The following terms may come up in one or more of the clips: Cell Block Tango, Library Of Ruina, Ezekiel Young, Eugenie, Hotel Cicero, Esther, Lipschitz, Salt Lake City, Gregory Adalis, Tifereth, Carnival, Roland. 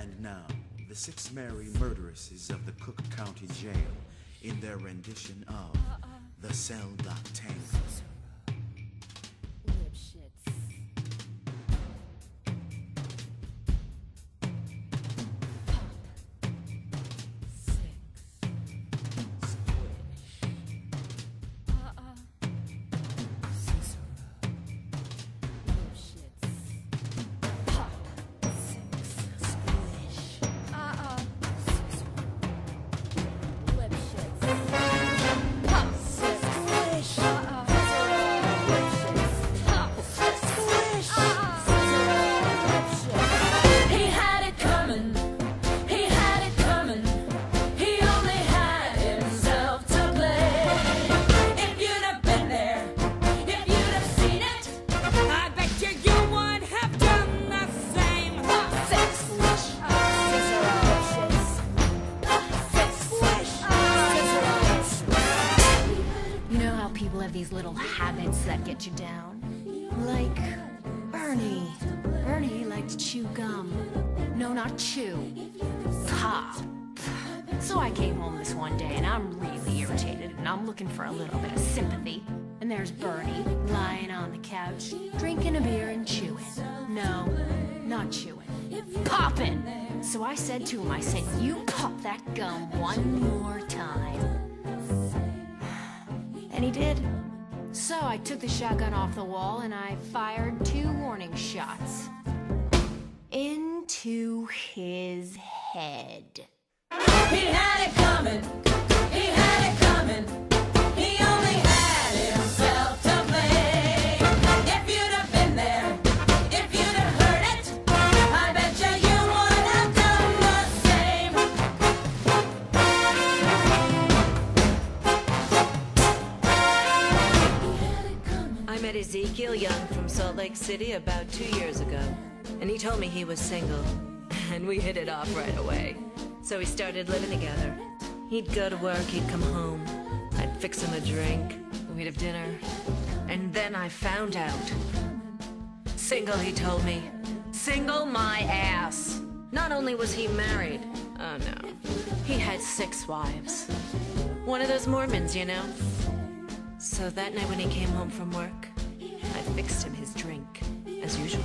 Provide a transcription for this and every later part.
And now, the six merry murderesses of the Cook County Jail in their rendition of The Cell Block Tango. Lipschitz. Pop. Six. Squish. Cicero. Lipschitz. Pop. Six. Squish. Cicero. Lipschitz. People have these little habits that get you down. Like Ernie. Ernie liked to chew gum. No, not chew. Pop. So I came home this one day and I'm really irritated and I'm looking for a little bit of sympathy. And there's Bernie lying on the couch, drinking a beer and chewing. No, not chewing. Popping! So I said to him, I said, you pop that gum one more time. And he did. So I took the shotgun off the wall and I fired two warning shots into his head. He had it coming. He had it coming. He only had himself to blame. If you'd have been there, if you'd have heard it, I bet you would have done the same. I met Ezekiel Young from Salt Lake City about 2 years ago, and he told me he was single, and we hit it off right away. So we started living together. He'd go to work, he'd come home, I'd fix him a drink, we'd have dinner, and then I found out. Single, he told me. Single my ass. Not only was he married, oh no, he had 6 wives. One of those Mormons, you know? So that night when he came home from work, I fixed him his drink, as usual.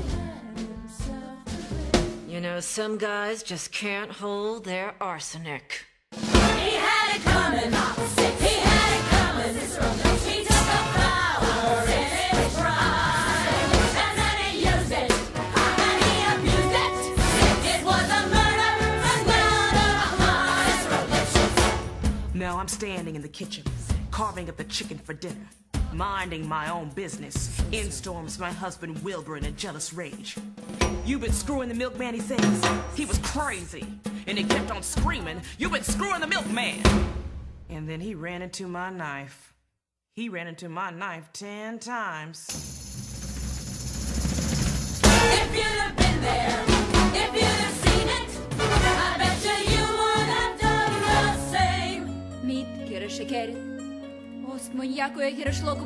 You know, some guys just can't hold their arsenic. He had it coming, he had it coming. He took a flower in his pride, and then he used it, and then he abused it. It was a murder, and not a crime. Now I'm standing in the kitchen, carving up the chicken for dinner, minding my own business. In storms my husband Wilbur in a jealous rage. You've been screwing the milkman, he says. He was crazy, and he kept on screaming, you've been screwing the milkman. And then he ran into my knife. He ran into my knife 10 times. If you'd have been there, if you'd have seen it, I bet you would have done the same. Meat, Kirishikeri. Yeah, but did you do it?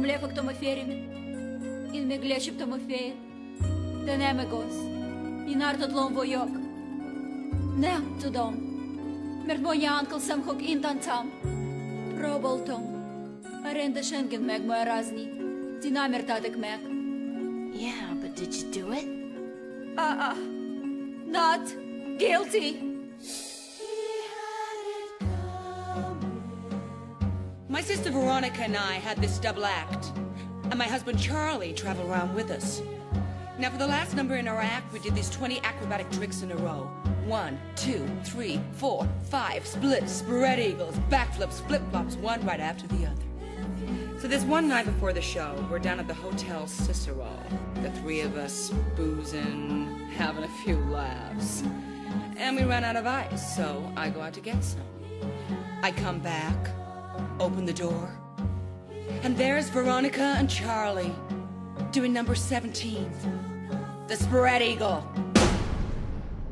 Not guilty. My sister Veronica and I had this double act, and my husband Charlie traveled around with us. Now for the last number in our act, we did these 20 acrobatic tricks in a row. 1, 2, 3, 4, 5, splits, spread eagles, backflips, flip-flops, one right after the other. So this one night before the show, we're down at the Hotel Cicero. The three of us boozing, having a few laughs. And we ran out of ice, so I go out to get some. I come back, open the door, and there's Veronica and Charlie doing number 17, the spread eagle.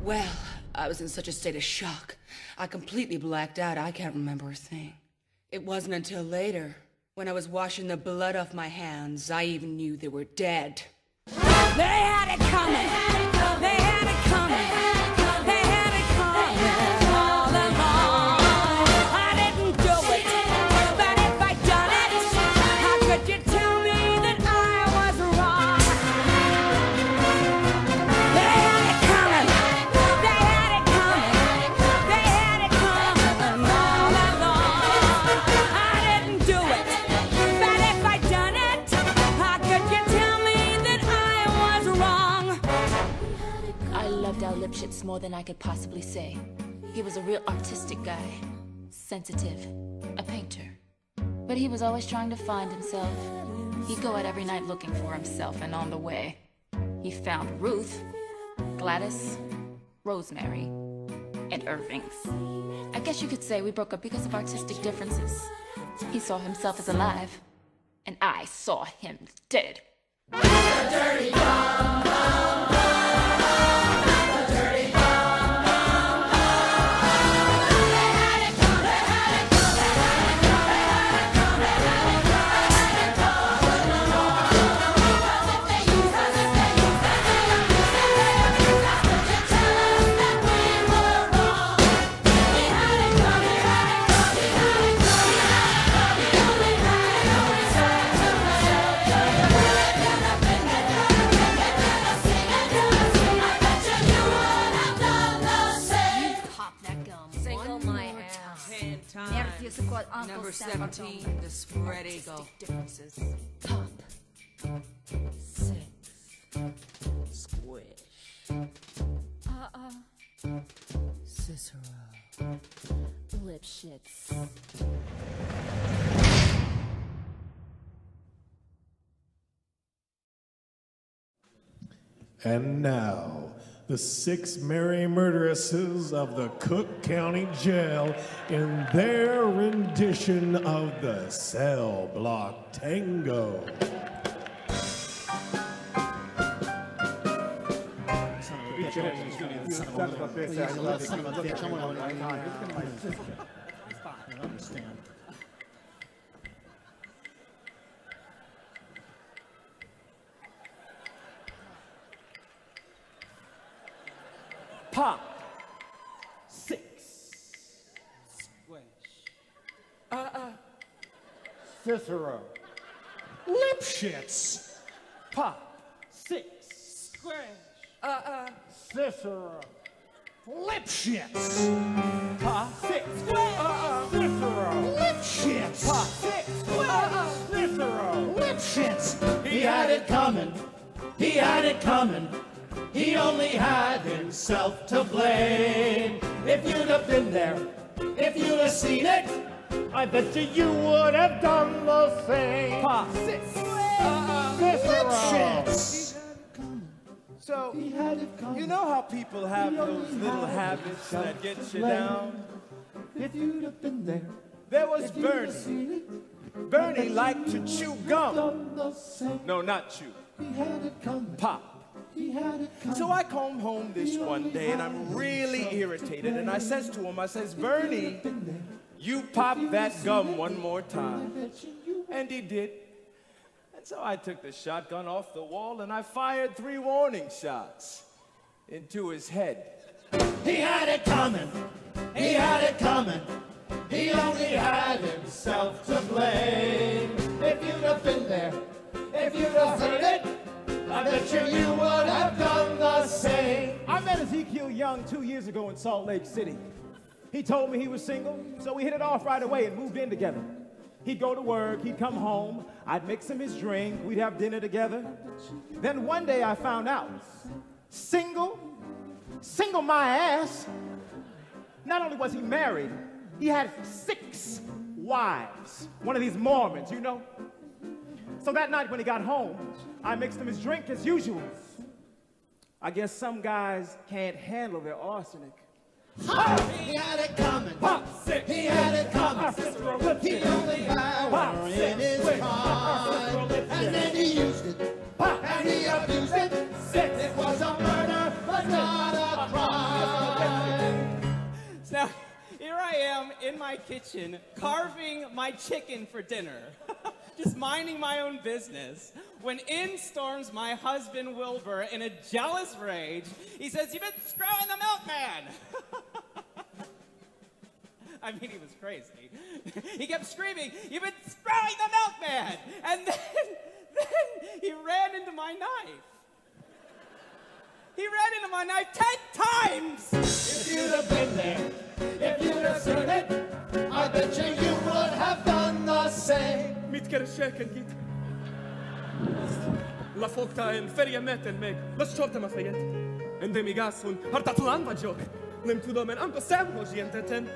Well, I was in such a state of shock, I completely blacked out. I can't remember a thing. It wasn't until later, when I was washing the blood off my hands, I even knew they were dead. They had it coming! They had it coming! They had it coming! They had it coming! more than I could possibly say. He was a real artistic guy, sensitive, a painter. But he was always trying to find himself. He'd go out every night looking for himself, and on the way, he found Ruth, Gladys, Rosemary, and Irving's. I guess you could say we broke up because of artistic differences. He saw himself as alive, and I saw him dead. I'm a dirty bomb. I'm a dirty bomb. They had it cold, they had it cold, they had it cold, they had it cold, they had it cold. Wouldn't know if they used us, if they used us, they abused us, they abused us. Would you tell us that we were wrong? We had it cold, we had it cold, we had it cold, we had it cold. We only had it cold, we tried to run it up. Number 17, the spread eagle. Differences. Pop. Six. Squish. Cicero. Lipschitz. And now, the six merry murderesses of the Cook County Jail in their rendition of the Cell Block Tango. Pop, six, squish, Cicero, Lipschitz, pop, six, squish, Cicero, Lipschitz, pop, six, squish, Cicero, Lipschitz, pop, six, squish, Cicero, Lipschitz. He had it coming, he had it coming. He only had himself to blame. If you'd have been there, if you'd have seen it, I bet you would have done the same. Pop, six, Lipschitz. So, you know how people have those little habits that get you down? If you'd have been there, there was Bernie. Bernie liked to chew gum. No, not chew. He had it coming. Pop. So I come home this one day, and I'm really irritated, and I says to him, I says, Bernie, you pop that gum one more time. And he did. And so I took the shotgun off the wall, and I fired 3 warning shots into his head. He had it coming. He had it coming. He only had himself to blame. If you'd have been there, if you'd have heard it, I bet you would have done the same. I met Ezekiel Young 2 years ago in Salt Lake City. He told me he was single, so we hit it off right away and moved in together. He'd go to work, he'd come home, I'd mix him his drink, we'd have dinner together. Then one day I found out, single my ass. Not only was he married, he had 6 wives. One of these Mormons, you know? So that night when he got home, I mixed him his drink as usual. I guess some guys can't handle their arsenic. Pop, he had it coming. Pop, six. He had it coming. He only had one in his prime. And then he used it. Pop, and he abused it. Six. It was a murder, but not a crime. So here I am in my kitchen carving my chicken for dinner. Just minding my own business, when in storms my husband Wilbur in a jealous rage. He says, "You've been screwing the milkman." I mean, he was crazy. He kept screaming, "You've been screwing the milkman!" And then he ran into my knife. He ran into my knife 10 times! If you'd have been there, if you'd have seen it, I bet you would have done the same. 100 شيء كان جيت لفوق تايم فريا ماتن ميك بس شورتة ما فيت Endemigasun hartatlan vagyok. Nem tudom én anka számhoz jelenteten.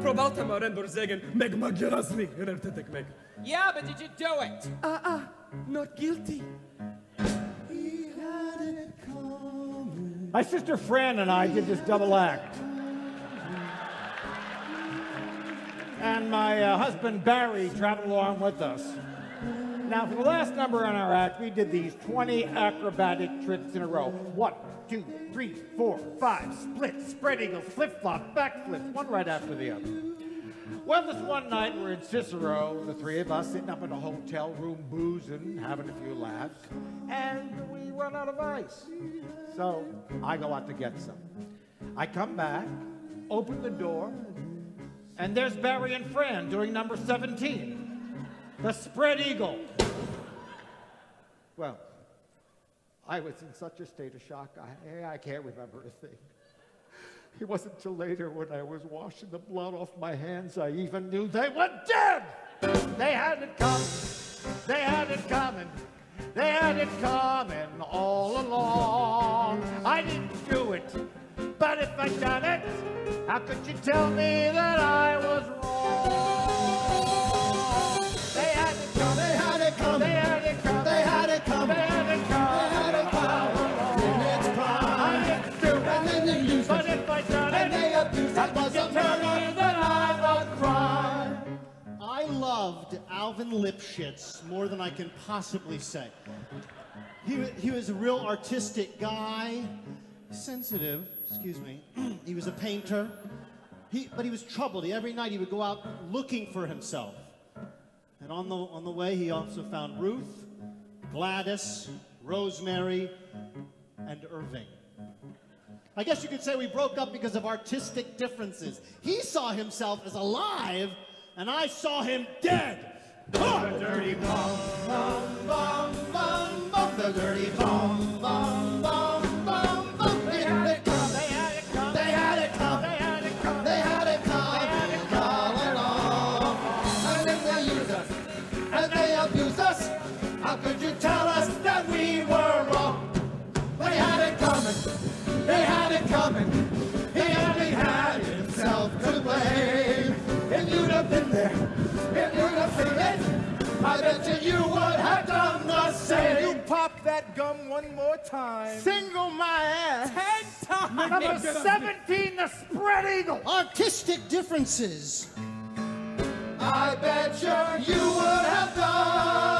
Próbáltam a rendőrségen megmagyarázni. Értetek meg. Yeah, but did you do it? Not guilty. He had it coming. My sister Fran and I did this double act. And my husband Barry traveled along with us. Now, for the last number on our act, we did these 20 acrobatic tricks in a row. 1, 2, 3, 4, 5, split, spread eagle, flip-flop, backflip, one right after the other. Well, this one night we're in Cicero, the three of us sitting up in a hotel room boozing, having a few laughs, and we run out of ice. So I go out to get some. I come back, open the door, and there's Barry and Fran doing number 17, the spread eagle. Well, I was in such a state of shock, I can't remember a thing. It wasn't till later when I was washing the blood off my hands, I even knew they were dead. They had it coming, they had it coming, they had it coming all along. I didn't do it, but if I'd done it, how could you tell me that I was wrong? They had it come, they had it come, they had it come, they had it come, they had it come, they had it come in its prime. I didn't do it, and they didn't use it, but if I done it, they abused it. That was a murder, that I was crime. I loved Alvin Lipschitz more than I can possibly say. He was a real artistic guy. Sensitive, excuse me. He was a painter, but he was troubled. Every night he would go out looking for himself. And on the way he also found Ruth, Gladys, Rosemary, and Irving. I guess you could say we broke up because of artistic differences. He saw himself as alive, and I saw him dead. Oh! The dirty bum, bum, bum, bum, bum, the dirty bum, bum, bum. They had it coming. He only had himself to blame. If you'd have been there, if you'd have seen it, I bet you would have done the same. You pop that gum one more time. Single my ass. 10 times. Number 17, the spread eagle. Artistic differences. I bet you would have done.